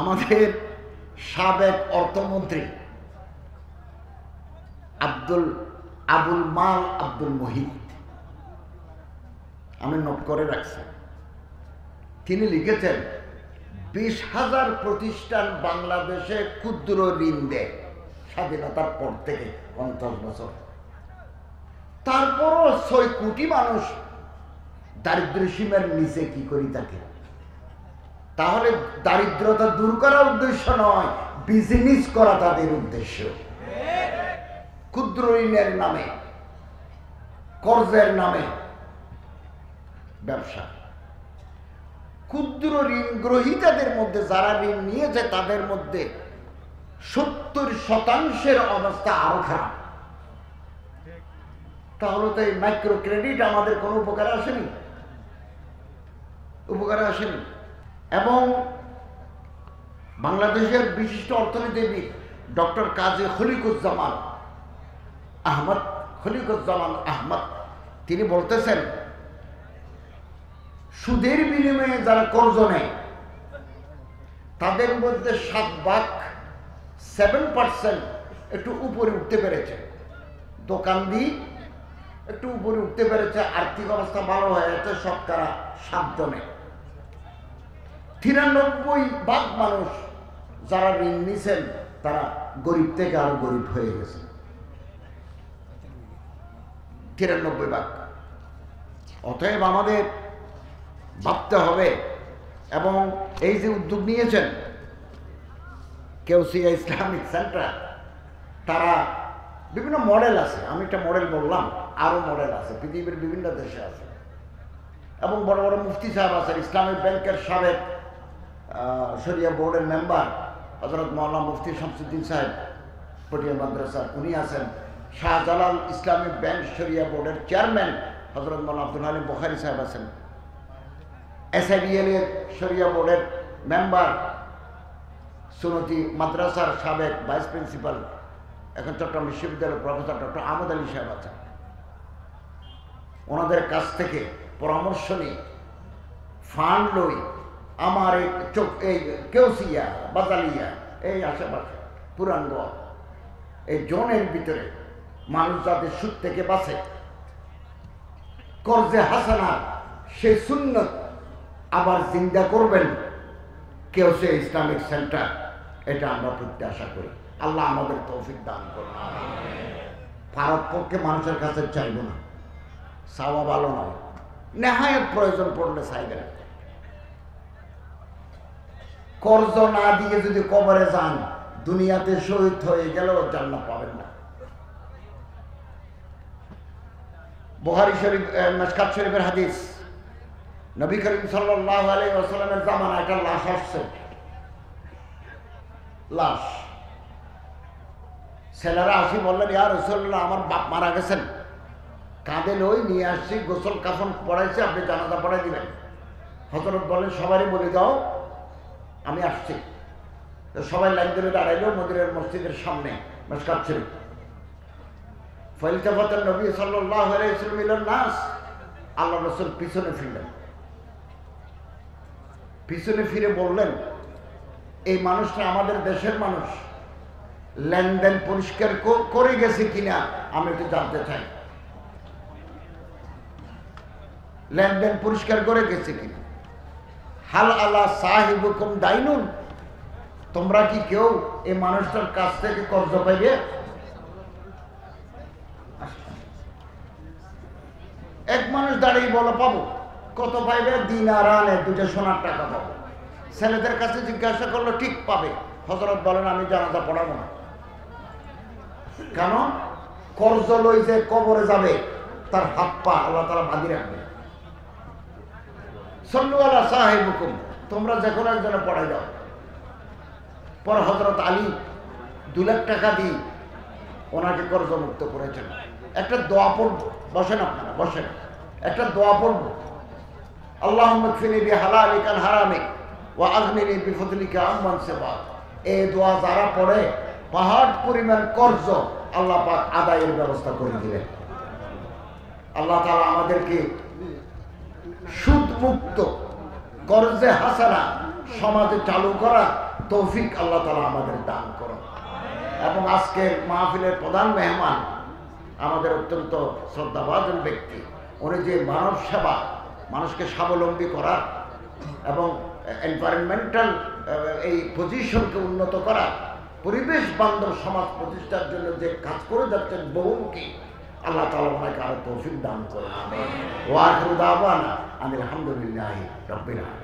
আমাদের সাবেক অর্থমন্ত্রী আবুল মাল আব্দুল মুহিত, আমি নোট করে রাখছি, তিনি লিখেছেন 20,000 প্রতিষ্ঠান বাংলাদেশে ক্ষুদ্র ঋণ দেয় স্বাধীনতার পর থেকে 50 বছর, তারপরও 6 কোটি মানুষ দারিদ্র্যসীমার নিচে কি করি থাকে। তাহলে দারিদ্রতা দূর করার উদ্দেশ্য নয়, বিজনেস করা তাদের উদ্দেশ্য। ক্ষুদ্র ঋণের নামে, কর্জের নামে ব্যবসা। ক্ষুদ্র ঋণ গ্রহীতাদের মধ্যে, যারা ঋণ নিয়েছে তাদের মধ্যে 70% অবস্থা আরো খারাপ। তাহলে তো এই মাইক্রো ক্রেডিট আমাদের কোনো উপকারে আসেনি, এবং বাংলাদেশের বিশিষ্ট অর্থনীতিবিদ ডক্টর কাজী খলিকুজ্জামান আহমদ তিনি বলতেছেন, সুদের বিনিময়ে যারা কর্জ নেয় তাদের মধ্যে 7 ভাগ 7% একটু উপরে উঠতে পেরেছে, দোকান দিয়ে একটু উপরে উঠতে পেরেছে, আর্থিক অবস্থা ভালো হয়ে গেছে, শতকরা 7 জনে। 93 ভাগ মানুষ যারা ঋণ নিছেন তারা গরিব থেকে আরো গরিব হয়ে গেছে, 93 ভাগ। অতএব আমাদের ভাবতে হবে, এবং এই যে উদ্যোগ নিয়েছেন কেউসিয়া ইসলামিক সেন্টার, তারা বিভিন্ন মডেল আছে, আমি একটা মডেল বললাম, আরও মডেল আছে, পৃথিবীর বিভিন্ন দেশে আছে, এবং বড় বড় মুফতি সাহেব আছে। ইসলামিক ব্যাংকের সাবেক শরিয়া বোর্ডের মেম্বার হযরত মাওলানা মুফতি শামসুদ্দিন সাহেব পটিয়া মাদ্রাসার উনি আছেন, শাহজালাল ইসলামিক ব্যাংক শরিয়া বোর্ডের চেয়ারম্যান হযরত মাওলানা আব্দুল হালিম বুখারী সাহেব আছেন, SIBL এর শরিয়া বোর্ডের মেম্বার, সুন্নতি মাদ্রাসার সাবেক ভাইস প্রিন্সিপাল এখন চট্টগ্রাম বিশ্ববিদ্যালয়ের প্রফেসর ডক্টর আহমদ আলী সাহেব আছেন। ওনাদের কাছ থেকে পরামর্শ নিয়ে ফান্ড লই, আমার এই কেউসিয়া বাদালিয়া এই আশেপাশে পুরানগঞ্জ এই জোনের ভিতরে মানুষ যাদের সুদ থেকে বাঁচে, কর্জে হাসানা সেই সুন্নত আবার জিন্দা করবেন কেউসিয়া ইসলামিক সেন্টার, এটা আমরা প্রত্যাশা করি। আল্লাহ আমাদের তৌফিক দান করুন। ভারতপক্ষে মানুষের কাছে চাইব না, চাওয়া ভালো নয়, নেহায়ত প্রয়োজন পড়লে চাইবে না। কর্জ না দিয়ে যদি কবরে যান, দুনিয়াতে শহীদ হয়ে গেলেও জান্নাত পাবেন না। বুখারী শরীফ মিশকাত শরীফের হাদিস, নবী করিম সাল্লাল্লাহু আলাইহি ওয়াসাল্লামের জামানায় একটা লাশ আসছে, লাশ ছেলেরা আসি বললেন, ইয়া রাসূলুল্লাহ আমার বাপ মারা গেছেন, কাঁধে লই নিয়ে আসছি, গোসল কাফন পড়াইছি, আপনি জানাজা পড়াই দিবেন। হযরত বলেন সবারই বলে দাও আমি আসছি। তো সবাই লাইন ধরে দাঁড়াইল মদিনার মসজিদের সামনে মিশকাত শরীফ। ফালতাফাতান নবী সাল্লাল্লাহু আলাইহি ওয়াসাল্লাম ইলান নাস, আল্লাহ রাসূল পিছনে ফিরলেন, পিছনে ফিরে বললেন, এই মানুষটা আমাদের দেশের মানুষ, লেনদেন পরিষ্কার করে গেছে কিনা আমি একটু জানতে চাই, লেনদেন পরিষ্কার করে গেছে কিনা। হাল আলা সাহিবুকুম দাইনুন, তোমরা কি কেউ এই মানুষটার কাছ থেকে কর্জ পাইবে? এক মানুষ দাঁড়িয়ে বলো পাবো, কত পাইবে? দিনার আনে 2টা সোনার টাকা পাবো। ছেলেদের কাছে জিজ্ঞাসা করলো, ঠিক পাবে। হযরত বলেন আমি জানাজা পড়াবো না, কেন? কর্জ লই যে কবরে যাবে তার হাত পা আল্লাহ তাআলা বাঁধি রাখবে। সাল্লু আলা সাহিবুকুম, তোমরা যে কোনো একজনে পড়াই দাও। পর হযরত আলী 2 লাখ টাকা দিয়ে ওনাকে কর্জ মুক্ত করেছেন। একটা দোয়া পড়ব, বসেন আপনারা, বসেন, একটা দোয়া পড়ব। আল্লাহুম্মা ইগফিরলি বিহালালিকা আন হারামিকা ওয়া আগনিনি বিফদলিকা আম্মান সিওয়াক। এই দোয়া যারা পড়ে পাহাড় পরিমাণ কর্জ আল্লাহ পাক আদায়ের ব্যবস্থা করে দিবেন। আল্লাহ তাআলা আমাদেরকে সুদ মুক্ত, কর্জে হাসানা সমাজে চালু করা তৌফিক আল্লাহ তাআলা আমাদের দান করুন। এবং আজকের মাহফিলের প্রধান মেহমান আমাদের অত্যন্ত শ্রদ্ধাভাজন ব্যক্তি, উনি যে মানব সেবা, মানুষকে স্বাবলম্বী করা এবং এনভায়রনমেন্টাল এই পজিশনকে উন্নত করা, পরিবেশ বান্ধব সমাজ প্রতিষ্ঠার জন্য যে কাজ করে যাচ্ছেন বহুমুখী, আল্লাহ তাআলা ওনাকে আরো তৌফিক দান করুন। ওয়া আখিরু দাওয়ানা আলহামদুলিল্লাহি রাব্বিল আলামিন।